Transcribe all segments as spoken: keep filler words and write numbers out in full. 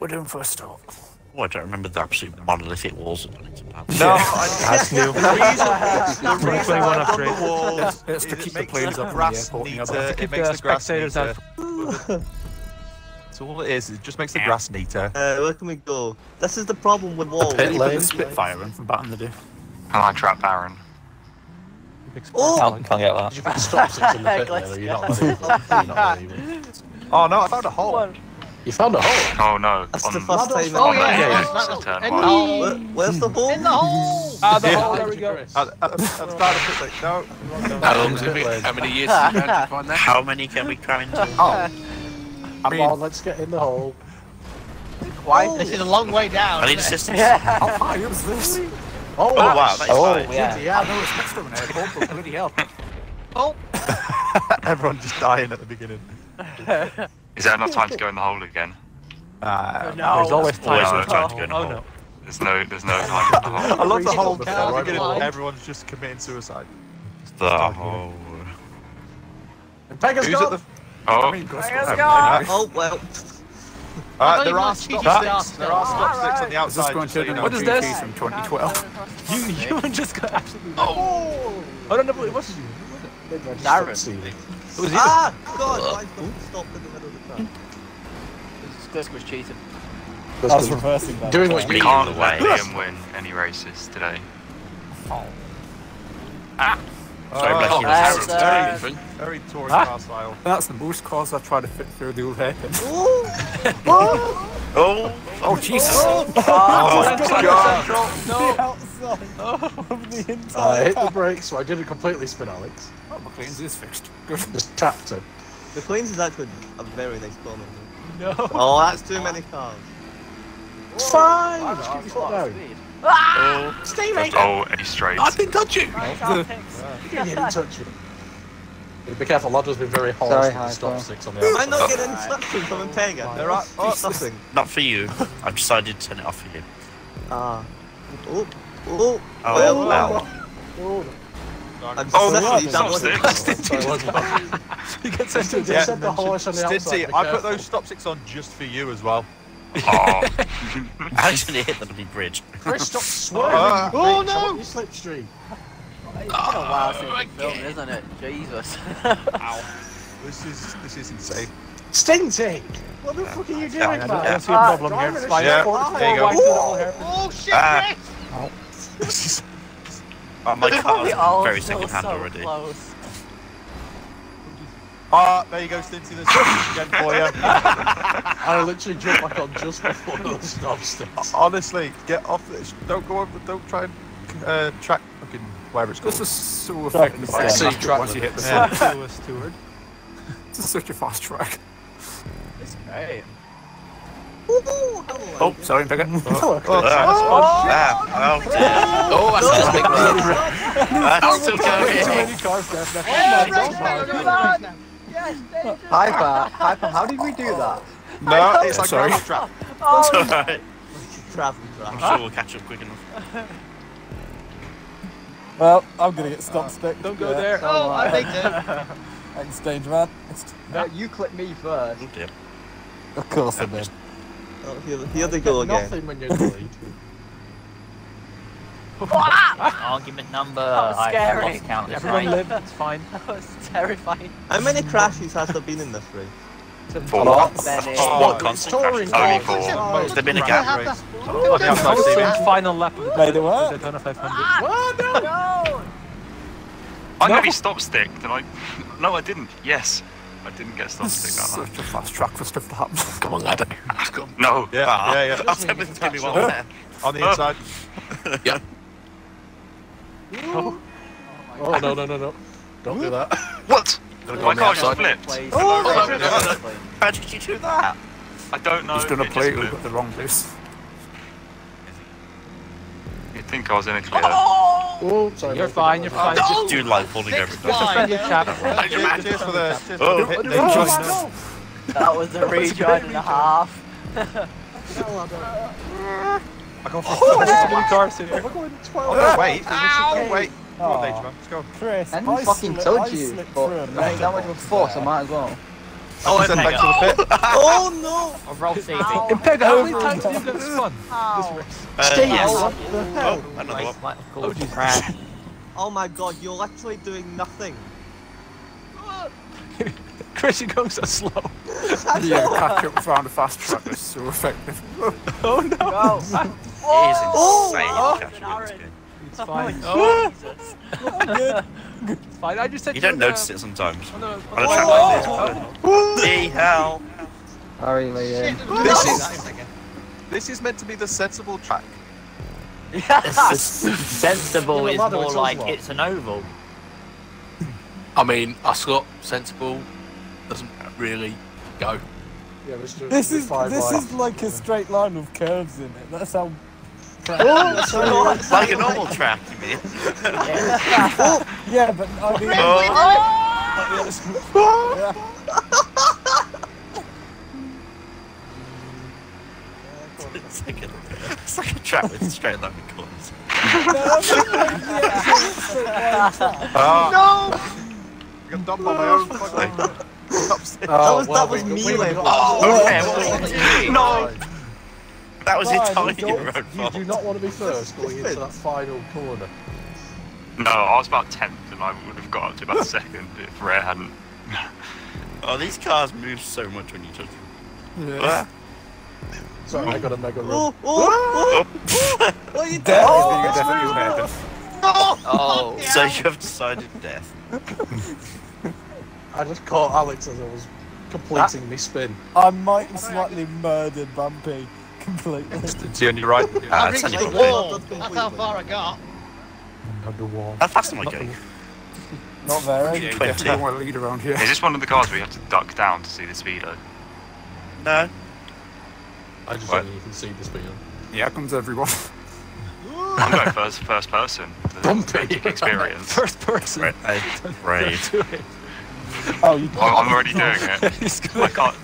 We're doing first stop. Oh, I don't remember the absolute monolithic walls of Wellington Palace. No, I, that's new. The reason I've done the walls is to keep the planes up from the airport. It makes the grass neater. So all it is, it just makes the grass neater. Uh, where can we go? This is the problem with walls. Pit lane. Spitfire in from Baton the Diff. Can I trap Baron? Oh! I can't get that. You can stop six in the pit lane, you're not leaving. Oh no, I found a hole. You found a hole? Oh no. That's on, the first time. Oh yeah, yeah, yeah. Wow. Where, where's the hole? In the hole! Ah, the yeah. hole, there we go. At the start of the pit lane. No. How long's it been? How many years have you had to find that? How many can we cram into? Oh. Come on, let's get in the hole. Quiet. Oh. This is a long way down. I need assistance. Yeah. How high was this? Oh, oh wow, wow, that's oh, high. Yeah, yeah no, it's next to an airport, but bloody hell. Oh. Everyone just dying at the beginning. Is there enough time to go in the hole again? Uh, no, there's always time, always no time to go in the hole. Oh, no. There's no, there's no time in the hole. I love the hole now. Right right everyone's just committing suicide. The hole. And Pega's gone. The... Oh, Pega's gone. Gone. Oh well. Uh, there are stop sticks. There are stop sticks right. on the outside. What so you know, is this? From twenty twelve. You, you just got absolutely. Oh! I don't know what it was. Narrative. Ah! God! Stop in the middle of the track. This was cheating. I was reversing that. Doing what we can't let Liam win any races today. Oh. Ah! Sorry, Blackie. That's very, very touring car style. That's the most cause I tried to fit through the old hairpin. Oh! Oh, Jesus! Oh, God! Oh, the entire I hit the brakes, so I didn't completely spin Alex. Oh, McLean's is fixed. Good. Just tapped it. McLean's is actually a very nice bonus. No. Oh, that's too many cars. It's fine! Wow, just keep your foot down. Ah! Steaming! Oh, any straight. I didn't touch you! No. You didn't touch you. Be careful, Laddo's been very hard Sorry, hi, stop hi. six on the outside. I'm not getting instructions from Impega. There are oh, nothing. Not for you. I've decided to turn it off for you. Ah. Oh. Oh, oh, oh, wow. Oh, I'm oh, stop sticks! You can send it yeah, the horse on the outside. Stinty, I put those stop sticks on just for you as well. Oh. I actually hit the bloody bridge. Chris, stop swerving! Uh, oh, no! You slipstream. It's been a while since we've filmed, isn't it? Jesus. Ow. This is, this is insane. Stinty! What the yeah. fuck are you doing, yeah, man? I don't see a problem here. There you go. Oh, shit, Oh. oh, my car's very second hand so already. Ah, oh, there you go, Stinty, there's again for you. I literally jumped back on just before the stop sticks. Honestly, get off this. Don't go on, don't try and uh, track fucking whatever it's called. This is so effective. I see track once you hit the yeah. steward. This is such a fast track. It's great. Oh, sorry, Pega. Oh, oh, oh, oh, oh, dear. Oh, that's just big That's still going. Hyper, Hyper, how did we do that? No, it's like a trap. It's alright. I'm sure we'll catch up quick enough. Well, I'm gonna get stop stick. Don't go there. Oh, I think so. End stage, man. No, you clip me first. Of course I did. Oh, here, here they go again. Nothing when you're delayed. Argument number. That was scary. I lost count this Everyone night. Lived. It's fine. That was terrifying. How many crashes has there been in this race? Four. What? Oh, what constant crashes? Only four. Oh, it's the been a gap race. Oh, the outside T V. Final lap. Made it work. They've done a five hundred. What? No. no. I nearly no. stop stick. Did I? No, I didn't. Yes. I didn't get stuff stick that much. Such a fast track for stuff that happens. Come on, Laddo. No. Yeah, uh, yeah, yeah. That's everything's going to be well there. On the inside. yeah. Oh. Oh, oh, no, no, no, no. Don't do that. What? My car just flipped. Oh, oh, no, no, no. How did you do that? I don't know. He's going to play with the wrong place. You'd think I was in a clear. Oh! Oh, sorry, you're fine, you're fine. Just do light falling over. Cheers for the... Oh, hit the joystick. That was a rejoin and a half. I got for a car sitting here. Oh, wait. Oh, wait. Come on, Nature Man, let's go. Chris, I fucking told you. That much of a force, I might as well. Oh, I sent back to the pit. Oh no! I've rolled C V. How many times have you got spun? Oh, another one. Oh, Jesus. Oh my god, you're literally doing nothing. Chris, you're going so slow. Yeah, I can't find a fast track that's so effective. Oh no! No. Oh, it is insane. Oh, it's fine. Oh, Jesus. Oh, good. It's fine. I just said you don't notice it sometimes. On a track like this. The hell. Sorry, Liam. This is this is meant to be the sensible track. Yes. Sensible is more like it's an oval. I mean, I scored sensible. Doesn't really go. Yeah, this this is five this lines. Is like a straight line with curves in it. That's how. Oh, it's like a normal track, you mean? Yeah. Yeah, but I mean. Oh. Oh. Yeah. It's, like a, it's like a track with straight line corners. Oh. No. I'm done by my own fucking. Oh, that was, well, that was we, me, Liam. Oh, okay, what was it? No! That was entirely your own fault. You do not want to be first going into that final corner. No, I was about tenth and I would have got up to about second if Ray hadn't. Oh, these cars move so much when you touch them. Yeah. Sorry, I got a mega run. Oh, oh, oh, you dead! Oh, so you have decided death. I just caught Alex as I was completing that, my spin. I might slightly murder Bumpy completely. It's only right. Uh, that's, that's, that's, that's how far I got. Underwater. How fast am I going? Not very. You don't want to lead around here. Is this one of the cars where you have to duck down to see the speedo? No. I just don't even see the speedo. Yeah, comes everyone. I'm going first, first person. Bumpy experience. First person. Right. Right. Oh, you oh, I'm already doing it. I can't.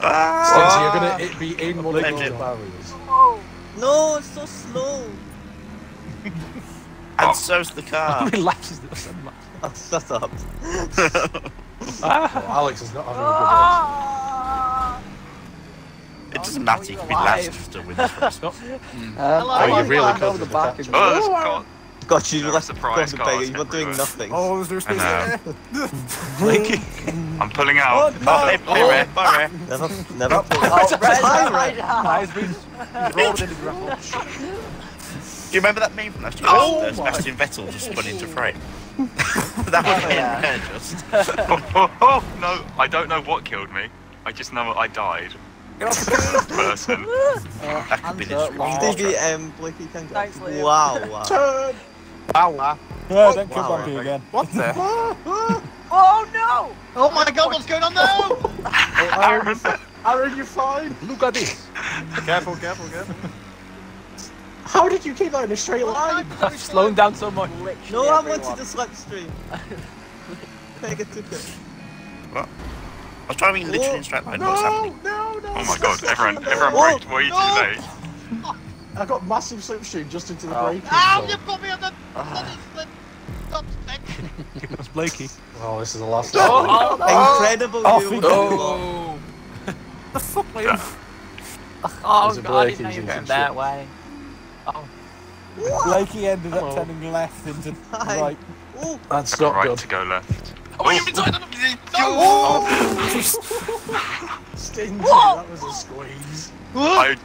Ah! So you're gonna be in one of those barriers. No, it's so slow. And oh. So's the car. How many laps is this? Oh, shut up. Oh, Alex is not having a good ah! It doesn't oh, matter, you can be last after win this race. Mm. uh, oh, you really can't over the back. Oh, that's gone. God, you left the prize card. You were doing nothing. Oh, is there space there? I'm pulling out. Oh, no. Bye, oh, bye, oh, never, never pull out. Oh, bye, do you remember that meme from last year? Oh, Sebastian Vettel just spun into frame. That was him there, just. Oh, oh, oh, no, I don't know what killed me. I just know I died. Person. Uh, that could be the D B M Blicky can go. Wow, wow. Turn! Ow. No, don't kill Bumpy again. What the? Oh no! Oh my god, what's going on now? Aaron, Aaron, you fine? Look at this. Careful, careful, careful. How did you keep that in a straight line? I've slowing down so much. No, I wanted to slipstream. Take it to quick. What? I was driving literally oh, in straight line. No, what's happening? No, no, oh my god, everyone, everyone oh, braked way no. too late. I got massive slipstream just into the oh. braking. Ow, so. You put me on the... Uh. slip. Stop slip. That's Blakey. Oh, this is the last one. Oh, oh, incredible oh, you. Oh. Oh. The fuck, Liam? Oh, oh god, I didn't know you were going that way. Oh. Blakey ended oh. up turning left into the right. Oh. That's not good. Right to go left. Oh, you've been talking about the oh! Stingy, that was a squeeze. I,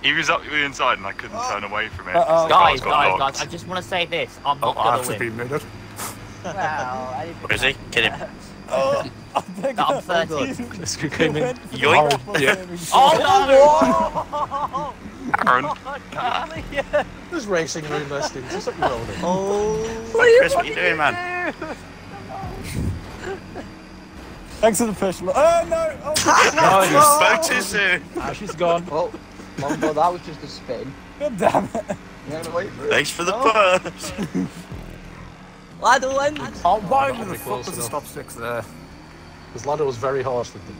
he was up the inside and I couldn't oh. turn away from it. Uh -oh. Guys, guys, guys, I just want to say this. I'm not oh, gonna I have win. To be minute. Wow, I where is he? Get him. Oh, I'm thirty. Let's go, came in. Yoink. Yeah. Oh, no! Aaron. There's racing room listings. There's something wrong with it. Oh, what Chris, what are you doing, man? Thanks for the fish. Oh no! Oh, no, you spoke too soon! Ah, she's gone. Well, well, that was just a spin. God damn it. You're gonna wait for it. Thanks for the oh. purse! Laddo ended! Oh, why oh, the fuck was the stop sticks there? Because Laddo was very harsh with them.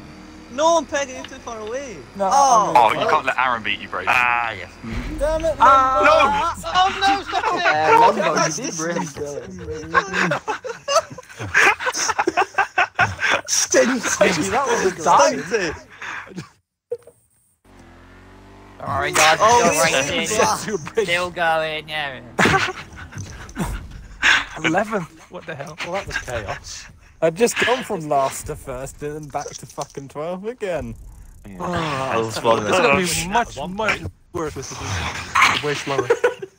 No, I'm pegging you too far away. No. Oh, oh you can't let Aaron beat you, Brazen. Ah, yes. Damn it! Ah, no! Oh no, stop it! Uh, Lombo, you did really good. Stinty! That wasn't stinty! Oh my god, they're still oh, right there. Still going, yeah. eleventh, what the hell? Well, that was chaos. I've just gone from last to first and then back to fucking twelve again. Yeah. Oh, it's gonna be much, much worse with the way slower.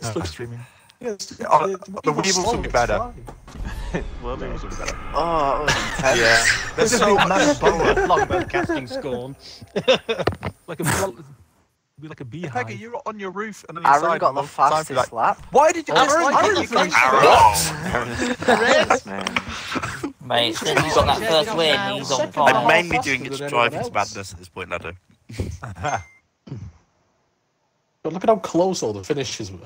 Slip streaming. Yes. Oh, the the weevils will be better. Well, weevils will be better. Oh, that was intense. Yeah. There's so much power. Longbow casting scorn. Like a. Be like a beehive. Peggy, you were on your roof and then you Aaron got the fastest like, lap. Why did you? Oh, Aaron, Aaron, Aaron, you got the fastest. Mate, since he's on that first win, he's on par. I'm mainly doing it to drive his madness at this point, Laddo. But look at how close all the finishes were.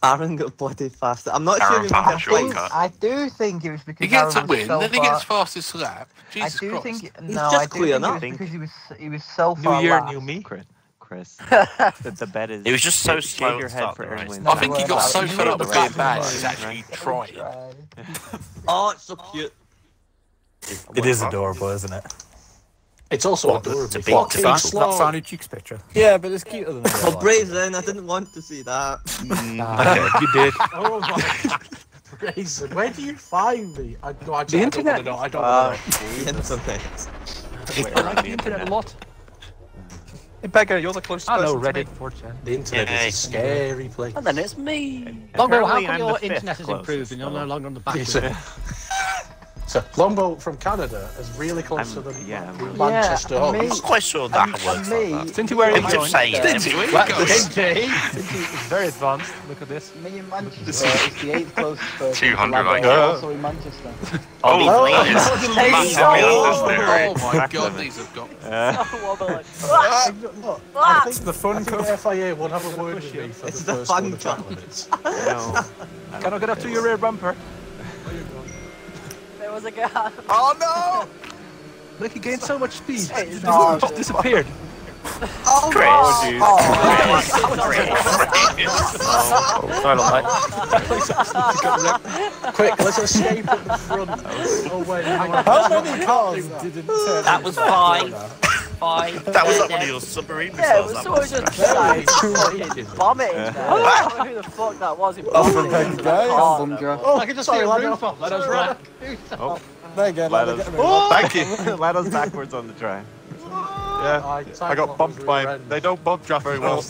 Aaron got bloody faster. I'm not sure. I do think it was because he gets a win, then he gets fastest lap. I do think no, I do think it was because he was he was so far. New year, new me, Chris. The bet is. It was just so slow. I think he got so fed up with being bad. He's actually trying. Oh, it's so cute. It is adorable, isn't it? It's also what, adorable. To what, to that sounded cheeks picture. Yeah, but it's cuter than that. Well, brazen, I didn't want to see that. Nah, okay, you did. Oh my god. Brazen, where do you find me? I, no, I, the I internet. Don't want to know. I don't know. Something. I like the internet a lot. Hey, Peggy, you're the closest I know, person Reddit. To me. The internet yeah, is a scary yeah. place. And then it's me. Longbow, how come your internet has improved and you're no longer on the back? So Longbow from Canada is really close um, to the yeah, really. Manchester. Yeah, me, I'm not quite sure that and, works. Me, like that. Stinty, where are you going? Stinty, where are you going? Stinty, Stinty is very advanced. Look at this. Me in Manchester is the eighth closest person. two hundred, I know. Also in Manchester. Oh, oh, oh, oh, oh my god, these have got. Uh, look, I think the fun cup. F I A will have a word with me for the first one of five minutes. Can I get up to your rear bumper? Oh no! Look, he gained so much speed. He just disappeared. Oh, Chris! Oh, quick, let's escape at the front. Oh wait, how many cars didn't turn? That was fine. Five. That was like one of your submarine missiles. Yeah, it was sort of just like vomiting. I don't know who the fuck that was. I can just see a roof off. Let us run. There you go. Thank you. Let us backwards on the train. Yeah, I got bumped by. They don't bump draft very well.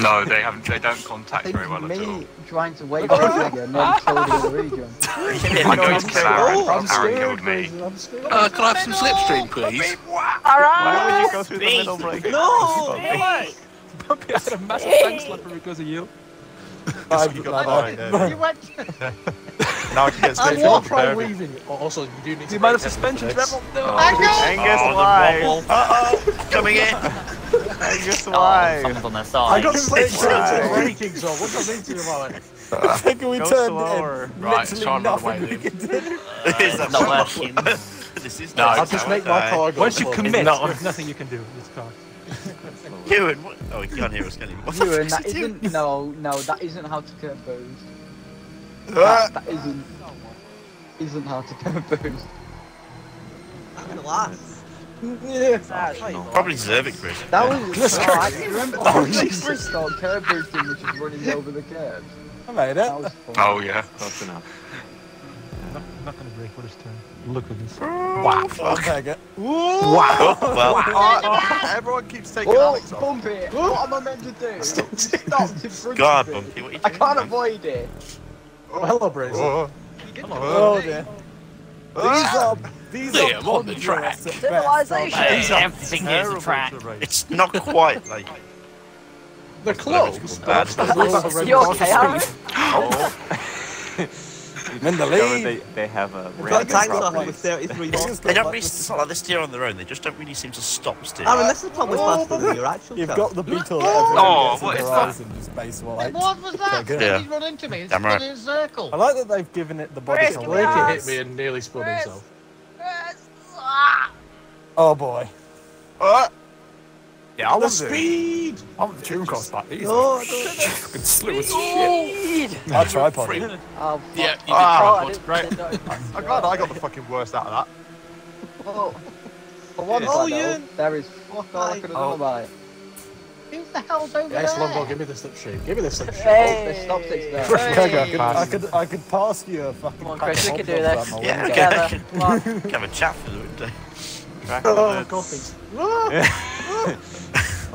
No, they haven't. They don't contact very well at all. Trying to wait for him again, then killed him in the region. I'm going to kill Aaron. Aaron killed me. Uh, can I have some slipstream, please? Alright! Why would you go through the middle break? No! Bumpy, I had a massive tank slapper because of you. You got that. You went. Now I can get space. I'll try weaving. Also, you do need to. The amount of suspension level. Angus, why? Uh oh! Coming in! Angus, why? Oh, on their side. I got slipstream breaking on. What does that mean to you about it? I think we turned in. Right, it's time to wait. It is not working. This is no, I'll just make my car go. Once you commit, there's nothing you can do with this car. Ewan, what? Oh, he can't hear us, can he? What Ewan, that isn't. Doing? No, no, that isn't how to curb booze. That, that isn't. Isn't how to curb booze. Yeah. Oh, probably Zervic Bridge. That was. Let's go. I remember oh, Jesus. Start curb boosting, which is running over the curb. I made it. Oh yeah, that's enough. I'm not going to break what it's doing. Look at this. Wow. Fuck. Wow. Wow. Well. Oh, oh. Everyone keeps taking oh, Alex off. Bumpy, what am I meant to do? Stop in front God, of Bumpy, what are you doing? I can't man? Avoid it. Oh, hello, Brazen. Oh, oh dear. Oh. These are, these are yeah, on the track. Civilization. Hey, everything is a track. It's not quite like... They're close. Bad. You okay, Aaron? Oh. In the lead. They, they have a random problem. They don't really stop, like they steer on their own, they just don't really seem to stop steering. I mean, this is probably faster than your actual You've got the Beetle oh, what is that? Just base what was that? Yeah. He's run into me, he's in a circle. I like that they've given it the body to work. He hit me and nearly spun himself. Oh boy. Uh, yeah, I was speed! I'm the tune cost that easy. Oh, fucking slow as shit. I tripod. Oh, yeah, you did tripod. Great. Oh god, I got the fucking worst out of that. Whoa. For one million? There is fuck all I could have done about it. Who the hell's over there? Yes, Longbow, give me the slip sheet. Give me the slip sheet. Hey. Oh, there's there. Hey. I could, I could pass you a fucking. Come on, Chris, we can do this. Yeah, yeah, okay. Come on. Can have a chat for the window. Oh, my coffee.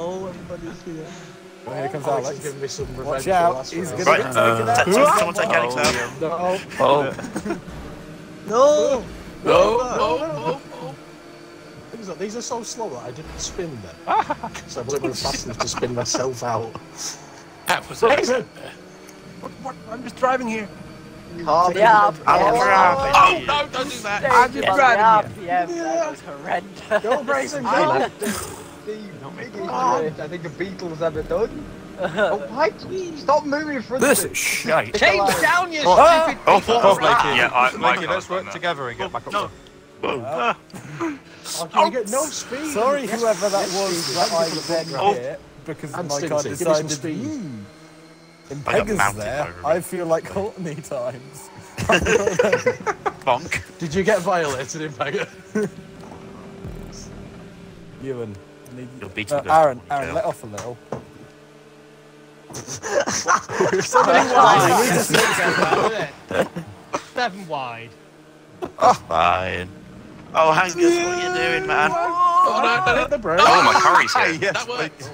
Oh, everybody's here. Well, here comes Alex. Alex. Giving me some revenge. Watch out. He's going right. uh, to someone take Alex out. No. Oh. No. No. No. No. Things like these are so slow that I didn't spin them. So I wasn't fast enough to spin myself out. That was amazing. What, what? I'm just driving here. Calm down. I'm driving. Oh no! Don't do that. I'm just driving here. Yeah, that was horrendous. Go Brazen. I think the Beatles ever done. Oh, why? Stop moving from this. This is shite. Take down your oh, stupid oh, people. Oh, oh, yeah, I, Mikey, let's work together and get back up. No. Well, oh. oh, oh. Get no speed. Sorry, yes, whoever that was that I begged oh. here because and my car decided to mm, in Pegasus there, I feel like Courtney times. Bonk. Did you get violated in Pegasus? Ewan. You'll beat uh, Aaron, Aaron, let off a little. Seven wide. Seven wide. Oh, fine. Oh, Hangus, yeah. What are you doing, man? Oh, no, no, no. no. Oh, my curry's here. Yes, that works.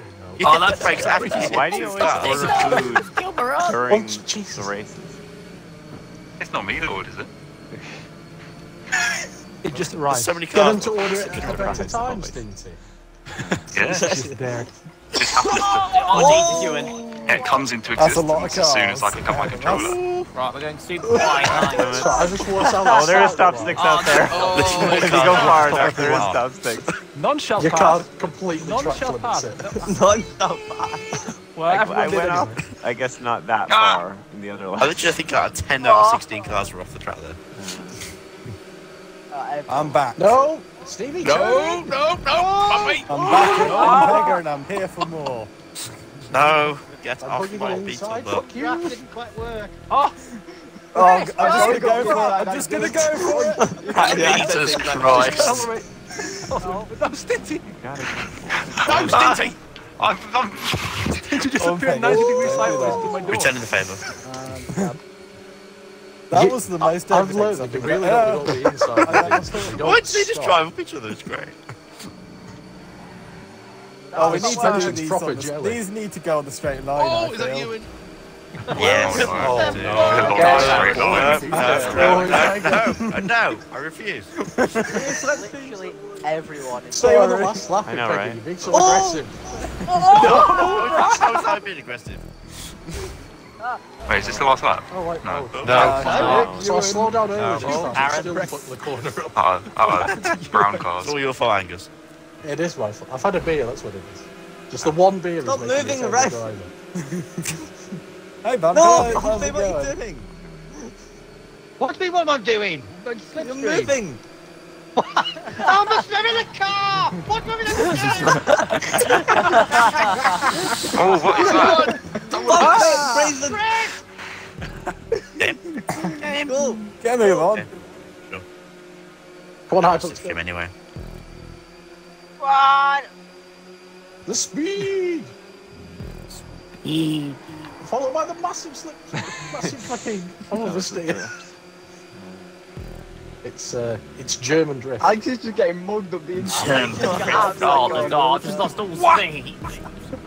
Oh, that breaks everything. Why do you always order food during oh, the race? It's not me that orders it. It just arrived. So many cars. Get them to order it at better times, didn't it? Yeah. Dead. Oh, it comes into existence as soon as I pick up my controller. Right, we're going super wide. Oh, there is stopsticks out there. If you go far enough, there is stopsticks. Non-shell pass. You can't complete non-shell pass. Non-shell pass. Well, I went up. I guess not that far in the other lap. I literally think like ten out of sixteen cars were off the track there. I'm back. No. Stevie, no, no, no, no, oh, I'm back in oh. Pega and I'm here for more. No, get I'm off my beetle book. Didn't quite work. Oh, oh I'm, I'm, I'm, go go I'm just gonna go for it. I'm just gonna go for it. Jesus Christ! Oh, no, Stinty! No, Stinty! I'm, I'm. Stinty just appeared ninety degrees sideways to my door. Return in the favour. That was the most I've learned. I've really learned the inside. Why did they just drive up each other? It's great. Oh, we need to do proper jelly. These need to go on the straight line. Oh, is that Ewan? Yes. No, no, no, I refuse. Literally everyone. Stay on the last lap. I know, right? You're being so aggressive. How was I being aggressive? Wait, is this the last lap? Oh, wait, no. No. no. no. no. So I slowed down earlier. No. Aaron, put the corner up. Oh, oh, brown cars. It's all your fault, Angus. It is my fault. I've had a beer, that's what it is. Just the one beer. Stop is moving the ref! Hey, man. No, what are you doing? What do you mean what am I doing? You're moving! I'm just moving the car! What's moving the car? Oh, what is that? Oh, Brazen! Get him! Get him on! Go. Come on, High Fox. Him anyway. What? The speed! Speed. Followed by the massive slip. Massive fucking. Follow the steer. It's, uh, it's German drift. I just just getting mugged up the inside. German no, no, I just lost all speed.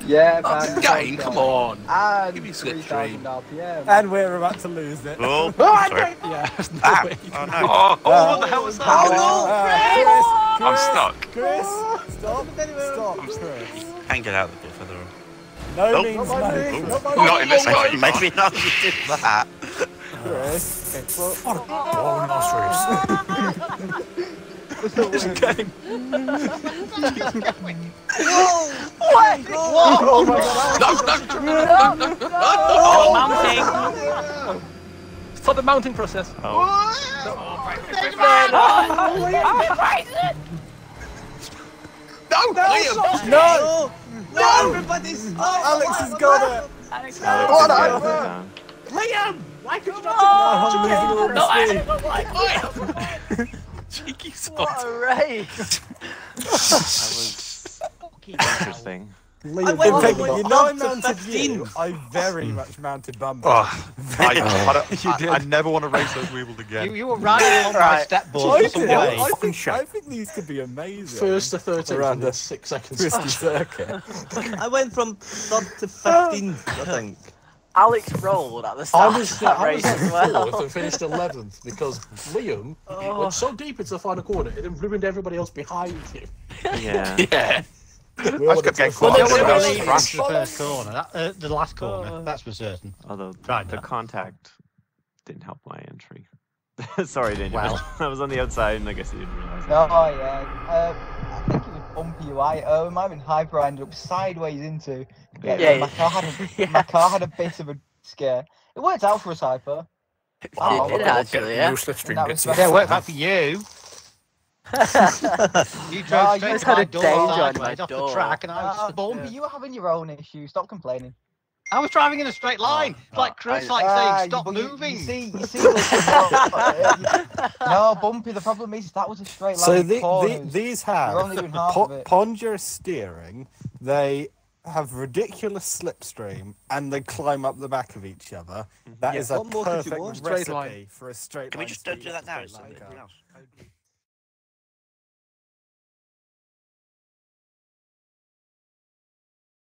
Yeah, man. This game, come on. And give me a slip stream. And we're about to lose it. Oh, oh, sorry. Yeah, no ah. oh, no. oh, oh, what the hell was that? Oh, no. Chris, Chris, I'm stuck. Chris, oh. stop. Stop, I'm Chris. You can't get out of the bit further on. No nope. means no. Not, not, not in this way. You made me not to do that. Chris, okay, well, what a boring ass race. This game. Whoa! What? Whoa! Oh my god! No! No! No! No! No! Oh, mounting! Stop the mounting process. Oh. What? No! Liam! No! No! Everybody's. Alex has got it. Alex got it. Liam! Why could you not do that? No! Cheeky salt. What a race! That was fucking interesting. Liam, I went all the way you know I mounted you. I very much mounted Bumble. Oh, I, I, I, I never want to race those Weebles again. You, you were riding on my step board. I, did, I, I, think, I think these could be amazing. First to thirteen around the six seconds. I went from sub to fifteen, I think. Alex rolled at the start. I was, of that I race was like well. fourth and finished eleventh because Liam oh. went so deep into the final corner it ruined everybody else behind him. Yeah. yeah. We I just kept getting caught up. Really crashed the first corner, that, uh, the last corner. Uh, that's for certain. Although right, the no. contact didn't help my entry. Sorry, didn't well. you? I was on the outside, and I guess you didn't realise. Oh that. yeah. Uh, I think it was bumpy right. Oh, it might have been hyper. I ended up sideways into. Yeah, yeah, yeah. My, car had a, yeah. my car had a bit of a scare. It worked out for us, hyper. It wow, did actually. Yeah. Yeah, worked out for you. you drove no, straight to my door sideways off the track and I was oh, bumpy. You were having your own issues, stop complaining. I was driving in a straight line, oh, no. like Chris I, like uh, saying stop moving. You, you see, you see no, Bumpy, the problem is that was a straight line. So the, the, these have po ponderous steering, they have ridiculous slipstream and they climb up the back of each other. That yeah, is a perfect recipe line. for a straight Can line. Can we just don't do that now? It's something else.